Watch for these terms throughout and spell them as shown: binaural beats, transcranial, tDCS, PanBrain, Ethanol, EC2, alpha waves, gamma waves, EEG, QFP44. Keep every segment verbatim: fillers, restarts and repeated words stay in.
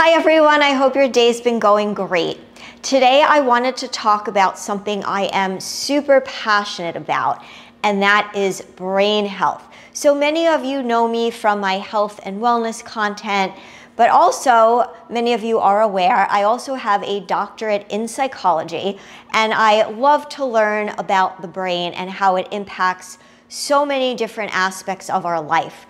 Hi everyone, I hope your day's been going great. Today I wanted to talk about something I am super passionate about, and that is brain health. So many of you know me from my health and wellness content, but also many of you are aware I also have a doctorate in psychology, and I love to learn about the brain and how it impacts so many different aspects of our life,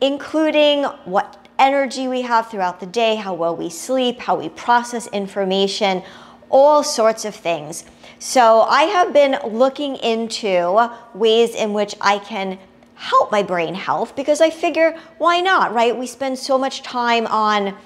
including what energy we have throughout the day, how well we sleep, how we process information, all sorts of things. So I have been looking into ways in which I can help my brain health, because I figure, why not, right? We spend so much time on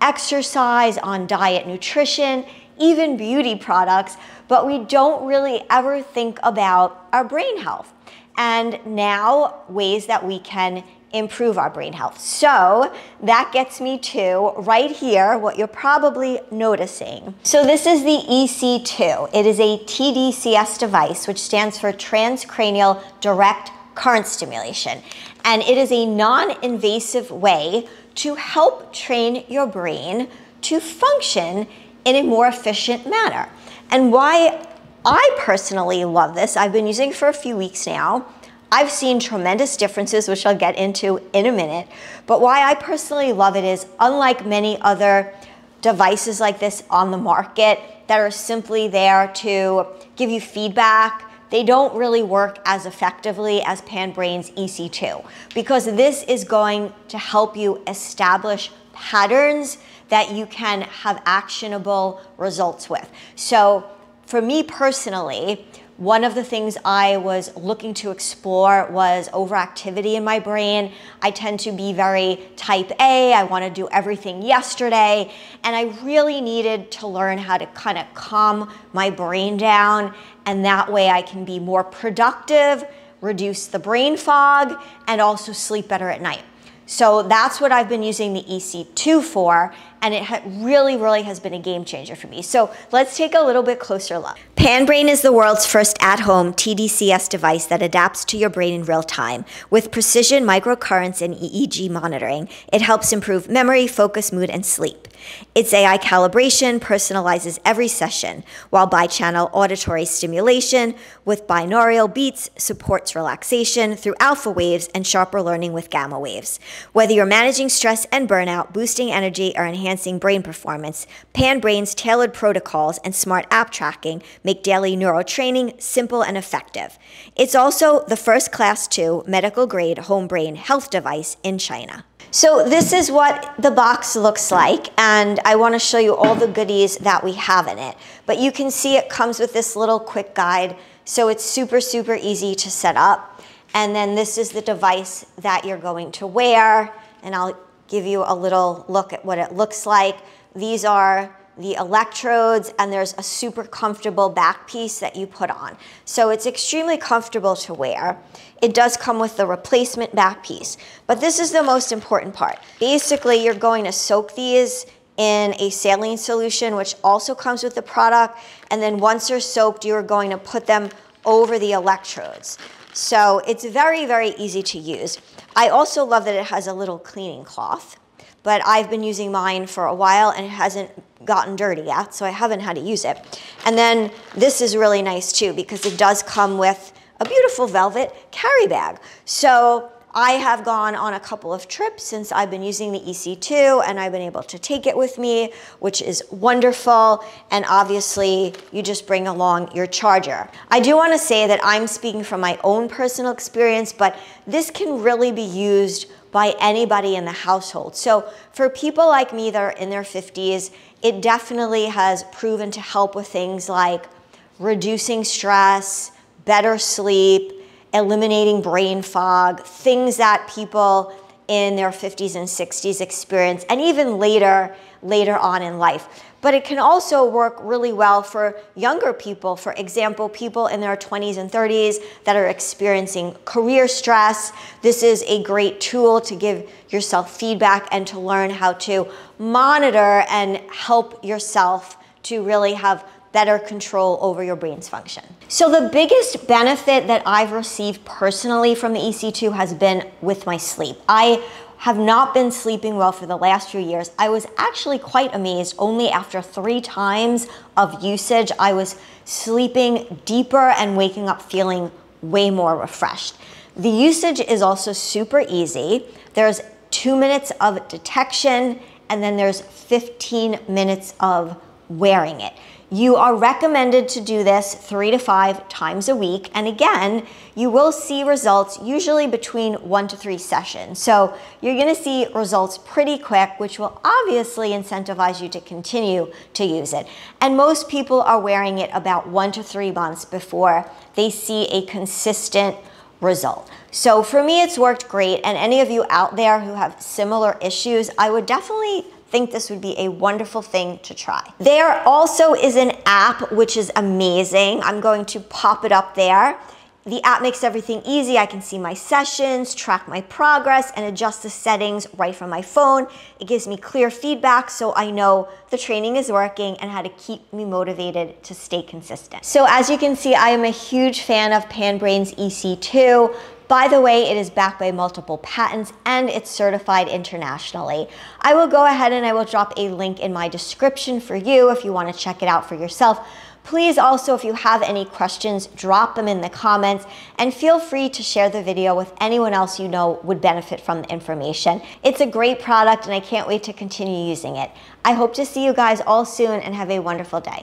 exercise, on diet, nutrition, even beauty products, but we don't really ever think about our brain health, and now ways that we can improve our brain health. So that gets me to right here, what you're probably noticing. So this is the E C two. It is a T D C S device, which stands for transcranial direct current stimulation. And it is a non-invasive way to help train your brain to function in a more efficient manner. And why I personally love this, I've been using it for a few weeks now. I've seen tremendous differences, which I'll get into in a minute, but why I personally love it is, unlike many other devices like this on the market that are simply there to give you feedback, they don't really work as effectively as PanBrain's E C two, because this is going to help you establish patterns that you can have actionable results with. So for me personally, one of the things I was looking to explore was overactivity in my brain. I tend to be very type A. I want to do everything yesterday. And I really needed to learn how to kind of calm my brain down. And that way I can be more productive, reduce the brain fog, and also sleep better at night. So that's what I've been using the E C two for, and it really, really has been a game changer for me. So let's take a little bit closer look. PanBrain is the world's first at-home T D C S device that adapts to your brain in real time. With precision microcurrents and E E G monitoring, it helps improve memory, focus, mood, and sleep. Its A I calibration personalizes every session, while bi-channel auditory stimulation with binaural beats supports relaxation through alpha waves and sharper learning with gamma waves. Whether you're managing stress and burnout, boosting energy, or enhancing brain performance, PanBrain's tailored protocols and smart app tracking make daily neuro training simple and effective. It's also the first class two medical-grade home brain health device in China. So this is what the box looks like, and I want to show you all the goodies that we have in it. But you can see it comes with this little quick guide, so it's super, super easy to set up. And then this is the device that you're going to wear, and I'll give you a little look at what it looks like. These are the electrodes, and there's a super comfortable back piece that you put on. So it's extremely comfortable to wear. It does come with the replacement back piece, but this is the most important part. Basically, you're going to soak these in a saline solution, which also comes with the product, and then once they're soaked, you're going to put them over the electrodes. So it's very, very easy to use. I also love that it has a little cleaning cloth, but I've been using mine for a while and it hasn't gotten dirty yet, so I haven't had to use it. And then this is really nice too, because it does come with a beautiful velvet carry bag. So I have gone on a couple of trips since I've been using the E C two, and I've been able to take it with me, which is wonderful. And obviously you just bring along your charger. I do want to say that I'm speaking from my own personal experience, but this can really be used by anybody in the household. So for people like me that are in their fifties, it definitely has proven to help with things like reducing stress, better sleep, eliminating brain fog, things that people in their fifties and sixties experience, and even later, later on in life. But it can also work really well for younger people. For example, people in their twenties and thirties that are experiencing career stress. This is a great tool to give yourself feedback and to learn how to monitor and help yourself to really have better control over your brain's function. So the biggest benefit that I've received personally from the E C two has been with my sleep. I have not been sleeping well for the last few years. I was actually quite amazed. Only after three times of usage, I was sleeping deeper and waking up feeling way more refreshed. The usage is also super easy. There's two minutes of detection, and then there's fifteen minutes of wearing it. You are recommended to do this three to five times a week. And again, you will see results usually between one to three sessions. So you're gonna see results pretty quick, which will obviously incentivize you to continue to use it. And most people are wearing it about one to three months before they see a consistent result. So for me, it's worked great. And any of you out there who have similar issues, I would definitely think this would be a wonderful thing to try. There also is an app which is amazing. I'm going to pop it up there. The app makes everything easy. I can see my sessions, track my progress, and adjust the settings right from my phone. It gives me clear feedback so I know the training is working and how to keep me motivated to stay consistent. So as you can see, I am a huge fan of PanBrain's E C two. By the way, it is backed by multiple patents and it's certified internationally. I will go ahead and I will drop a link in my description for you if you want to check it out for yourself. Please also, if you have any questions, drop them in the comments and feel free to share the video with anyone else you know would benefit from the information. It's a great product and I can't wait to continue using it. I hope to see you guys all soon and have a wonderful day.